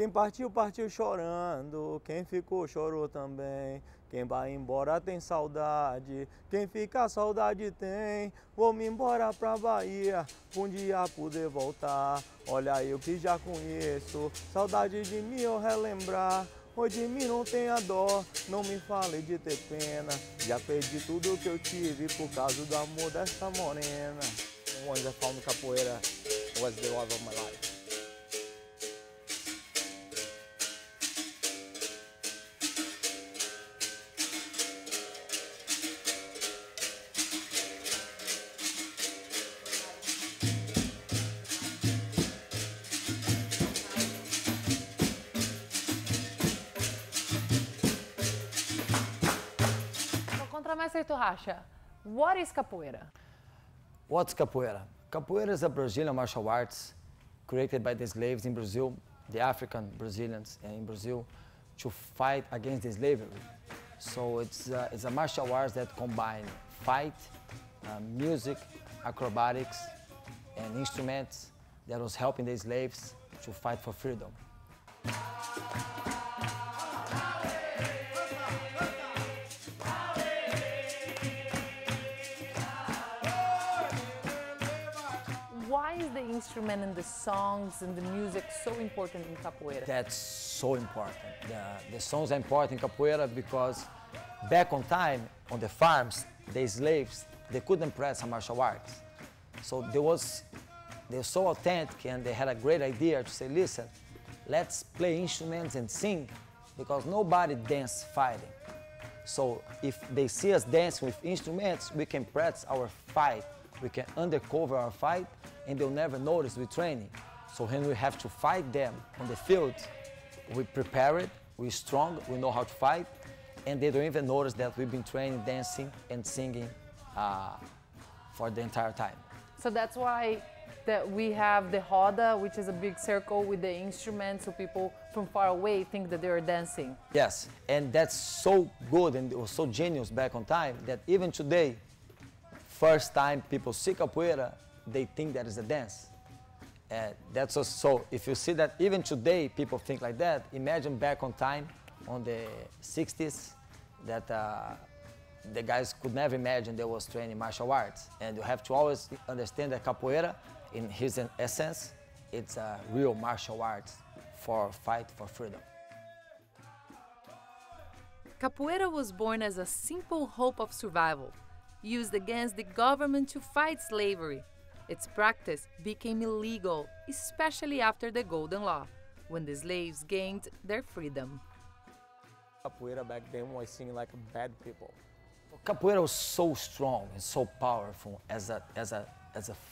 Quem partiu, partiu chorando, quem ficou, chorou também. Quem vai embora tem saudade, quem fica, saudade tem. Vou-me embora pra Bahia, um dia poder voltar. Olha eu que já conheço, saudade de mim eu relembrar. Hoje de mim não tenha dó, não me fale de ter pena. Já perdi tudo que eu tive por causa do amor dessa morena. One that found capoeira was the love of my life. Contra-Mestre Turracha, what is capoeira? What's capoeira? Capoeira is a Brazilian martial arts created by the slaves in Brazil, the African Brazilians in Brazil, to fight against the slavery. So it's a martial arts that combine fight, music, acrobatics, and instruments that was helping the slaves to fight for freedom. Why is the instrument and the songs and the music so important in capoeira? That's so important. The songs are important in capoeira because back on time, on the farms, the slaves, they couldn't practice martial arts. So they were so authentic and they had a great idea to say, listen, let's play instruments and sing because nobody danced fighting. So if they see us dancing with instruments, we can practice our fight. We can undercover our fight and they'll never notice we're training. So when we have to fight them on the field, we prepare it, we're strong, we know how to fight, and they don't even notice that we've been training, dancing, and singing for the entire time. So that's why we have the roda, which is a big circle with the instruments, so people from far away think that they are dancing. Yes, and that's so good and it was so genius back on time that even today, first time people see capoeira, they think that is a dance. That's also, so if you see that even today people think like that, imagine back on time, on the 60s, that the guys could never imagine they was training martial arts. And you have to always understand that capoeira, in his essence, it's a real martial arts for fight for freedom. Capoeira was born as a simple hope of survival, used against the government to fight slavery. Its practice became illegal, especially after the Golden Law, when the slaves gained their freedom. Capoeira back then was seen like bad people. Capoeira was so strong and so powerful as a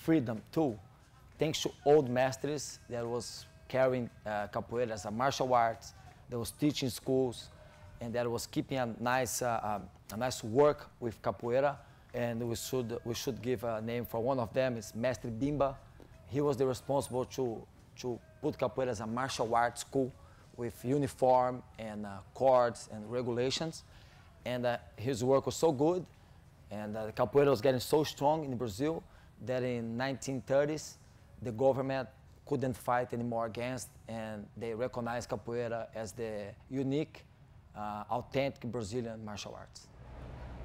freedom tool, thanks to old masters that was carrying capoeira as a martial arts, that was teaching schools, and that was keeping a nice work with capoeira. And we should give a name for one of them. It's Master Bimba. He was the responsible to put capoeira as a martial arts school with uniform and courts and regulations. And his work was so good, and the capoeira was getting so strong in Brazil that in 1930s the government couldn't fight anymore against, and they recognized capoeira as the unique, authentic Brazilian martial arts.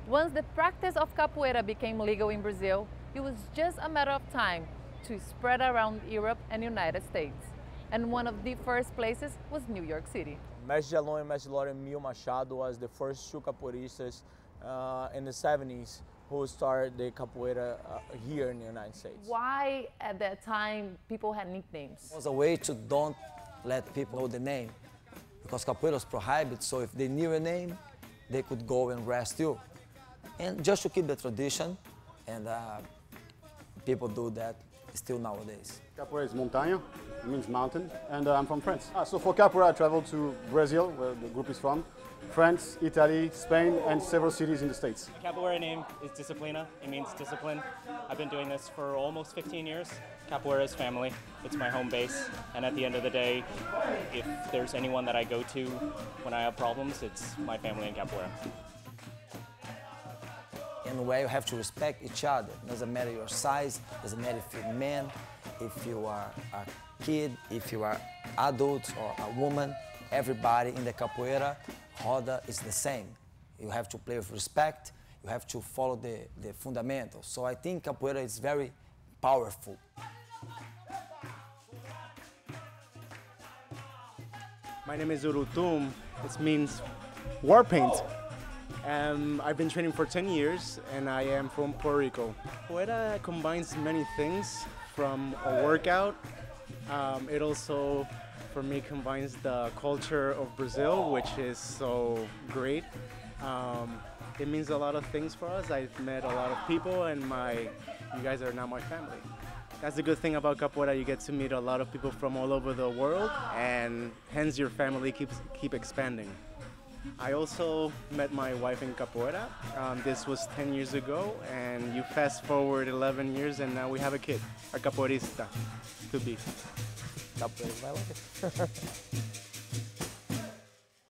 Once the practice of capoeira became legal in Brazil, it was just a matter of time to spread around Europe and United States. And one of the first places was New York City. Mestre Jaloy and Mestre Lore and Emil Machado was the first two capoeiristas in the 70s who started the capoeira here in the United States. Why at that time people had nicknames? It was a way to don't let people know the name, because capoeira was prohibited, so if they knew a name, they could go and arrest you. And just to keep the tradition, and people do that still nowadays. Capoeira is montaña, it means mountain, and I'm from France. So for capoeira I traveled to Brazil, where the group is from, France, Italy, Spain, and several cities in the States. The capoeira name is Disciplina, it means discipline. I've been doing this for almost 15 years. Capoeira is family, it's my home base, and at the end of the day, if there's anyone that I go to when I have problems, it's my family in capoeira. In a way, you have to respect each other. It doesn't matter your size, it doesn't matter if you're a man, if you are a kid, if you are adults or a woman, everybody in the capoeira roda is the same. You have to play with respect, you have to follow the fundamentals. So I think capoeira is very powerful. My name is Urutum, it means war paint. I've been training for 10 years and I am from Puerto Rico. Capoeira combines many things from a workout. It also, for me, combines the culture of Brazil, which is so great. It means a lot of things for us. I've met a lot of people and you guys are now my family. That's the good thing about capoeira, you get to meet a lot of people from all over the world and hence your family keep expanding. I also met my wife in capoeira. This was 10 years ago, and you fast forward 11 years, and now we have a kid, a capoeirista to be.